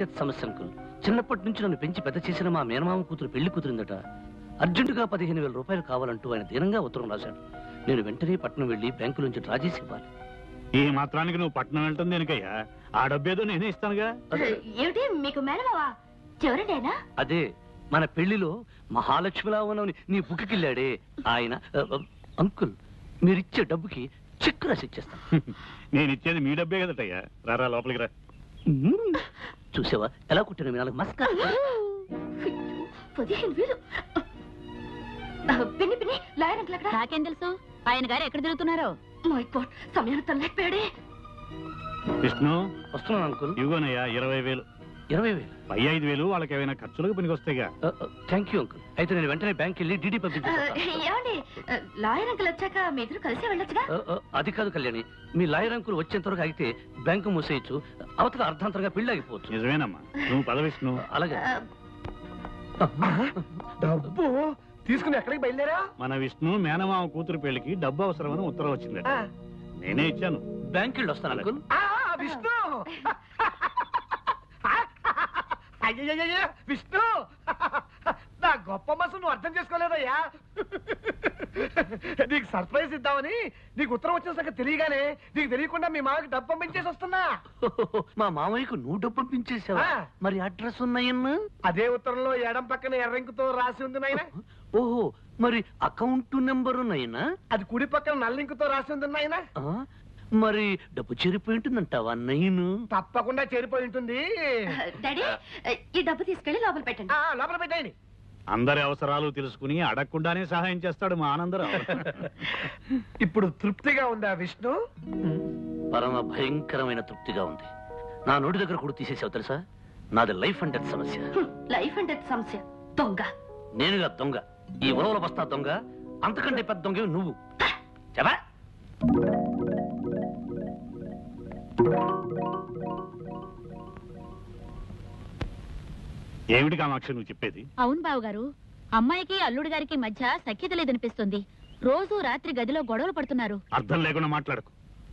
Death సమస్య uncle. చిన్నప్పటి నుంచి నన్ను పెంచి పెద్ద చేసిన మా మేనమామ కూతురు పెళ్లి కుదిరిందట. అర్జెంటుగా 15,000 రూపాయలు కావాలంటూ ఆయన దీనంగా ఉత్తరం రాశాడు. నేను వెంటనే పట్నం వెళ్ళి బ్యాంకు నుంచి డ్రా చేసి ఇవ్వాలి. ఈ మాత్రానికి నువ్వు పట్నం వెళ్తుంది ఎందుకయ్యా? ఆ డబ్బేదో నేనే ఇస్తానుగా. అదే మన పెళ్లిలో మహాలక్ష్మిలా ఉన్న నీ బుక్కిళ్ళాడే ఆయన. అంకుల్ మీరిచ్చే డబ్బుకి చెక్ రాసి ఇచ్చేస్తాను. నేను ఇచ్చేది మీ డబ్బే కదటయ్యా. రారా లోపలికి రా. చూసావా ఎలా కుట్టిన మీ నాలుగు మస్కా. 15,000 నాకేం తెలుసు ఆయన గారు ఎక్కడ తిరుగుతున్నారో. విష్ణు వస్తున్నాను అంకుల్. ఇవ్వనయ్యా 20,000. 20,000 15,000 వాళ్ళకి ఏమైనా ఖర్చులకు పనికొస్తాయిగా. Thank you uncle. అయితే నేను వెంటనే బ్యాంక్ వెళ్ళి డీడీ పంపించాను. అది కాదు కళ్యాణి, మీ లాయర్ అంకుల్ వచ్చేంత వరకు అయితే బ్యాంకు మూసేయచ్చు. అవతల అర్థాంతరంగా పెళ్లి ఆగిపోవచ్చు. నిజమేనమ్మా, నువ్వు పద విష్ణు. అలాగే. డబ్బు తీసుకుని ఎక్కడికి బయలుదేరా? మన విష్ణు మేనమామ కూతురు పెళ్లికి డబ్బు అవసరం అని ఉత్తరం వచ్చింది. నేనే ఇచ్చాను. బ్యాంక్ వెళ్ళి వస్తాను అంకుల్. విష్ణు విష్ణు నా గొప్ప మనసు నువ్వు అర్థం చేసుకోలేదయ్యా. నీకు సర్ప్రైజ్ ఇద్దామని నీకు ఉత్తరం వచ్చేసాక తెలియగానే నీకు తెలియకుండా మీ మామకి డబ్బు పంపించేసి వస్తున్నా. మా మామయ్యకు నువ్వు డబ్బు పంపించేసావా? మరి అడ్రస్ ఉన్నాయన్న అదే ఉత్తరంలో ఎడం పక్కన ఎర్రంకుతో రాసి ఉంది నాయన. ఓహో, మరి అకౌంట్ నెంబరు నాయనా? అది కుడి పక్కన నల్లింకుతో రాసి ఉంది నాయన. మరి డబ్బు చేరిపోయి ఉంటుందంటావా? నేను తప్పకుండా చేరిపోయి ఉంటుంది. ఈ డబ్బు తీసుకెళ్ళి లోపల పెట్టండి. లోపల పెట్టండి. అందరి అవసరాలు తెలుసుకుని అడగకుండానే సహాయం చేస్తాడు మా ఆనందరావు. ఇప్పుడు తృప్తిగా ఉందా విష్ణు? పరమ భయంకరమైన తృప్తిగా ఉంది. నా నోటి దగ్గర కూడా తీసేసావు తెలుసా. నాది లైఫ్ అండ్ డెత్ సమస్య. లైఫ్ అండ్ డెత్ సమస్య. దొంగ నేనుగా? దొంగ ఈ ఉలవల బస్తా దొంగ. అంతకంటే పెద్ద దొంగ నువ్వు. చబా ఏమిటి కామాక్షి నువ్వు చెప్పేది? అవును బావు గారు, అమ్మాయికి అల్లుడి గారికి మధ్య సఖ్యత లేదనిపిస్తుంది. రోజు రాత్రి గదిలో గొడవలు పడుతున్నారు. అర్థం లేకుండా మాట్లాడకు.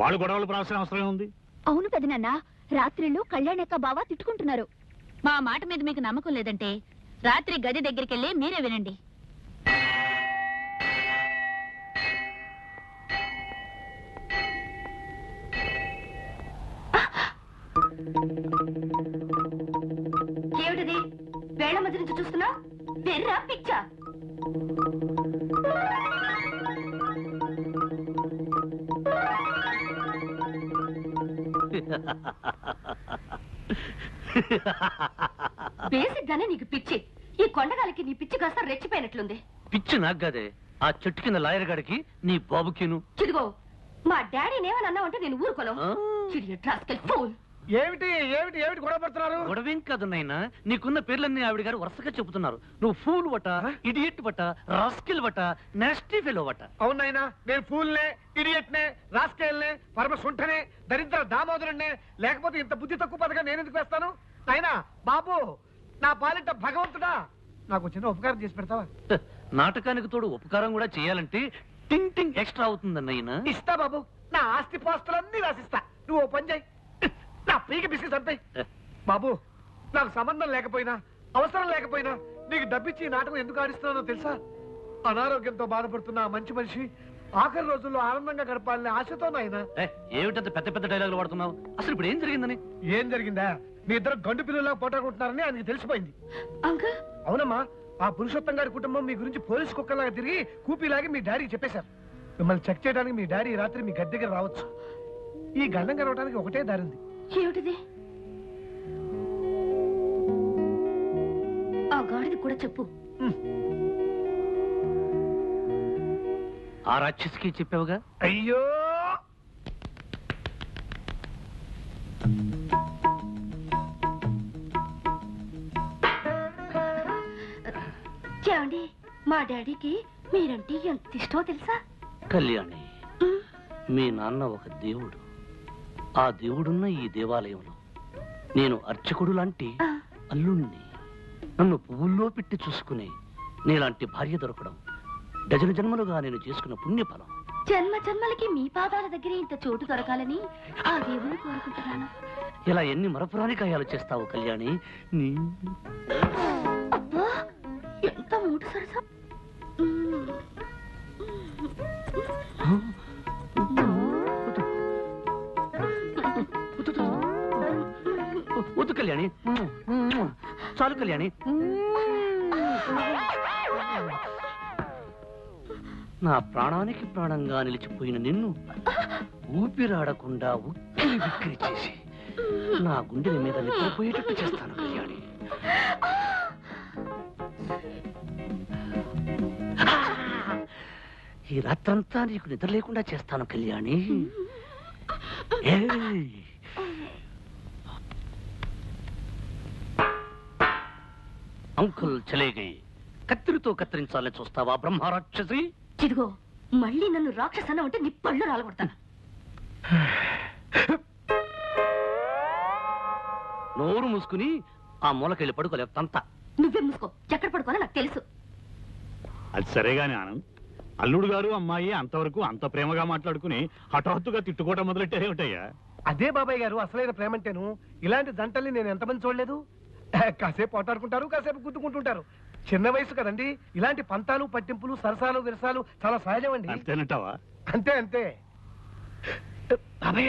వాళ్ళు గొడవలు పడాల్సిన అవసరం ఉంది. అవును పెదనాన్న, రాత్రిళ్ళు కళ్యాణ్ యొక్క బావ తిట్టుకుంటున్నారు. మా మాట మీద మీకు నమ్మకం లేదంటే రాత్రి గది దగ్గరికి వెళ్ళి మీరే వినండి. ఏమిటది వేళ మధ్య నుంచి చూస్తున్నా? వెర్రా పిచ్చా. బేసిగ్గానే నీకు పిచ్చి. ఈ కొండగాలకి నీ పిచ్చి కాస్త రెచ్చిపోయినట్లుంది. పిచ్చి నాకు కాదే, ఆ చెట్టు కింద లాయర్ గారికి నీ బాబుకిను. చిడుగో మా డాడీనేమని అన్నావంటే నేను ఊరుకోను. ఏమిటి ఏమిటి ఏమిటి గొడవ పడుతున్నారు? గొడవేం కాదు నాయనా, నీకున్న పేర్లన్నీ ఆవిడ గారు వరుసగా చెబుతున్నారు. నువ్వు ఫూల్ వట, ఇడియట్ వట, రాస్కిల్ వట, నాస్టీ ఫెలో వట. అవునైనా నేను ఫూల్నే, ఇడియట్నే, రాస్కేల్నే, పరమ శుంఠనే, దరిద్ర దామోదరుణ్ణే. లేకపోతే ఇంత బుద్ధి తక్కువ పదగా నేను ఎందుకు వేస్తాను? నాయనా బాబు, నా పాలిట భగవంతుడా, నాకు చిన్న ఉపకారం చేసి పెడతావా? నాటకానికి తోడు ఉపకారం కూడా చేయాలంటే టింగ్ టింగ్ ఎక్స్ట్రా అవుతుందన్నైనా. ఇస్తా బాబు, నా ఆస్తి పాస్తులన్నీ రాసిస్తా. నువ్వు పనిచేయి, నా పీకి బిస్కెట్ అంతే. బాబు నాకు సంబంధం లేకపోయినా అవసరం లేకపోయినా నీకు డబ్బిచ్చి నాటకం ఎందుకు ఆడిస్తున్నానో తెలుసా? అనారోగ్యంతో బాధపడుతున్న మంచి మనిషి ఆఖరి రోజుల్లో ఆనందంగా గడపాలనే ఆశతో. నాయనా ఏమిటంత పెద్ద పెద్ద డైలాగులు వాడుతున్నావు? అసలు ఇప్పుడు ఏం జరిగిందని? ఏం జరిగిందా? మీ ఇద్దరు గండు పిల్లలా పోటాకుంటున్నారని ఆయనకి తెలిసిపోయింది. అవునమ్మా, ఆ పురుషోత్తం గారి కుటుంబం మీ గురించి పోలీసు కుక్కలాగా తిరిగి కూపీలాగి మీ డాడీకి చెప్పేశారు. మిమ్మల్ని చెక్ చేయడానికి మీ డాడీ రాత్రి మీ గది దగ్గర రావచ్చు. ఈ గండం కలవడానికి ఒకటే దారి ఉంది. ఆ గాడికి కూడా చెప్పు. ఆ రాక్షసికి చెప్పావుగా. అయ్యో ఏమండి, మా డాడీకి మీరంటే ఎంత ఇష్టమో తెలుసా? కళ్యాణి, మీ నాన్న ఒక దేవుడు. ఆ దేవుడున్న ఈ దేవాలయంలో నేను అర్చకుడు లాంటి అల్లుణ్ణి. నన్ను పువ్వుల్లో పెట్టి చూసుకుని నీలాంటి భార్య దొరకడం డజన జన్మలుగా నేను చేసుకున్న పుణ్యఫలం. జన్మ జన్మలకి మీ పాదాల దగ్గర ఇంత చోటు దొరకాలని ఆ దేవుడు కోరుకుంటున్నాను. ఇలా ఎన్ని మరపురాని కాయాలు చేస్తావు కళ్యాణి. అబ్బా ఎంత మూడు సరస. ఒత్తు కళ్యాణి, చాలు కళ్యాణి. నా ప్రాణానికి ప్రాణంగా నిలిచిపోయిన నిన్ను ఊపిరాడకుండా ఉక్కిరి విక్కిరి చేసి నా గుండెల మీద నిద్రపోయేటట్టు చేస్తాను కళ్యాణి. ఈ రాత్రంతా నీకు నిద్ర లేకుండా చేస్తాను కళ్యాణి. అంకుల్ చలేగై కత్తిరితో కత్తిరించాలని చూస్తావా బ్రహ్మరాక్షసి? ఇదిగో మళ్ళీ నన్ను రాక్షసన ఉంటే నీ పళ్ళు రాలగొడతాను. నోరు మూసుకుని ఆ మూలకెళ్ళి పడుకోలేవు తంత. నువ్వే మూసుకో, ఎక్కడ పడుకోవాలో నాకు తెలుసు. అది సరేగాని ఆనంద్, అల్లుడు గారు అమ్మాయి అంతవరకు అంత ప్రేమగా మాట్లాడుకుని హఠాత్తుగా తిట్టుకోవటం మొదలెట్టే ఉంటాయా? అదే బాబాయ్ గారు అసలైన ప్రేమంటేను. ఇలాంటి జంటల్ని నేను ఎంతమంది చూడలేదు. కాసేపు ఆటాడుకుంటారు, కాసేపు గుద్దుకుంటుంటారు. చిన్న వయసు కదండి, ఇలాంటి పంతాలు పట్టింపులు సరసాలు విరసాలు చాలా సహజం అండి. అంతేనంటావా? అంతే అంతే. బాబాయ్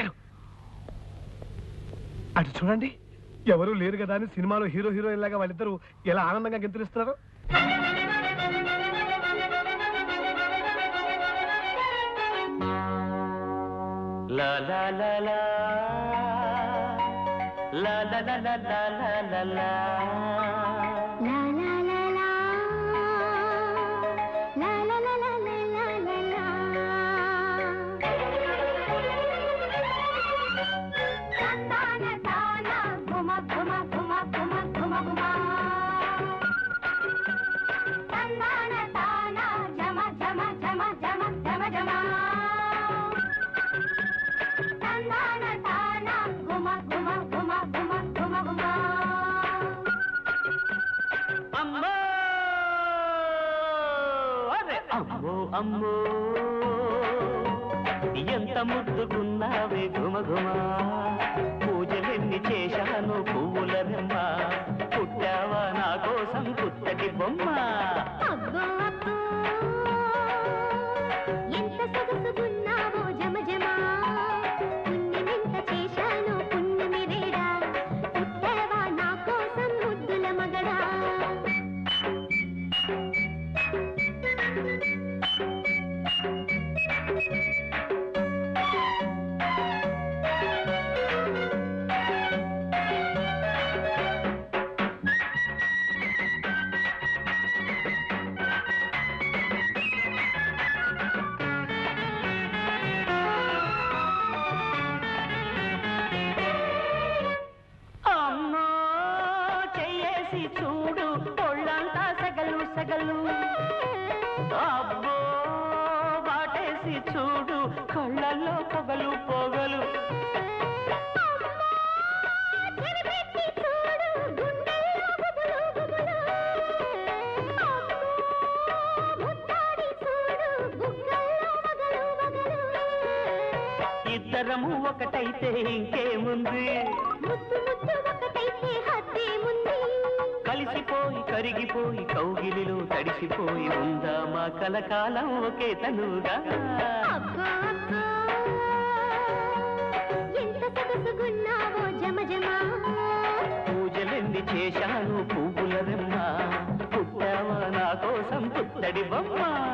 అటు చూడండి, ఎవరు లేరు కదా అని సినిమాలో హీరో హీరోయిన్ లాగా వాళ్ళిద్దరూ ఎలా ఆనందంగా గెంతులిస్తున్నారు. అమ్మో అమ్మో ఎంత ముద్దుకున్నావే గుమగుమా, పూజలెన్ని చేశాను పువ్వుల బొమ్మ, పుట్టావా నా కోసం పుట్టటి బొమ్మ. అబ్బో బాటేసి చూడు కళ్ళల్లో పొగలు పొగలు. ఇద్దరము ఒకటైతే ఇంకేముంది, కలిసిపోయి కరిగిపోయి కౌగిలిలో తడిసిపోయి ఉందా మా కలకాలం ఒకే తనుగా. పూజలెన్ని చేశాను పువ్వుల రెమ్మ, పుట్టావా నా కోసం పుట్టడి బొమ్మ.